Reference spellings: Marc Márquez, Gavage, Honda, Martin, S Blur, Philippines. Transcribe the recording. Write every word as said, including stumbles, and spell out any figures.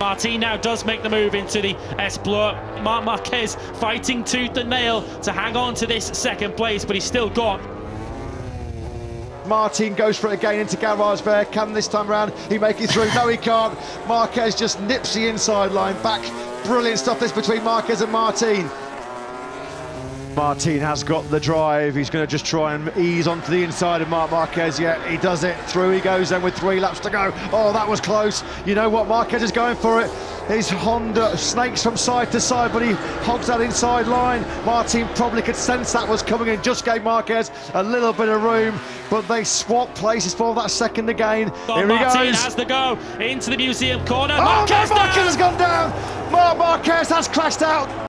Martin now does make the move into the S Blur. Marc Márquez fighting tooth and nail to hang on to this second place, but he's still got. Martin goes for it again into Gavage there. Can this time around he make it through? No, he can't. Márquez just nips the inside line back. Brilliant stuff this between Márquez and Martin. Martin has got the drive. He's going to just try and ease onto the inside of Marc Márquez. Yeah, he does it. Through he goes then with three laps to go. Oh, that was close. You know what? Márquez is going for it. His Honda snakes from side to side, but he hogs that inside line. Martin probably could sense that was coming and just gave Márquez a little bit of room, but they swap places for that second again. Oh, Here he Martin goes. has to go into the museum corner. Oh, Márquez has gone down. Marc Márquez has crashed out.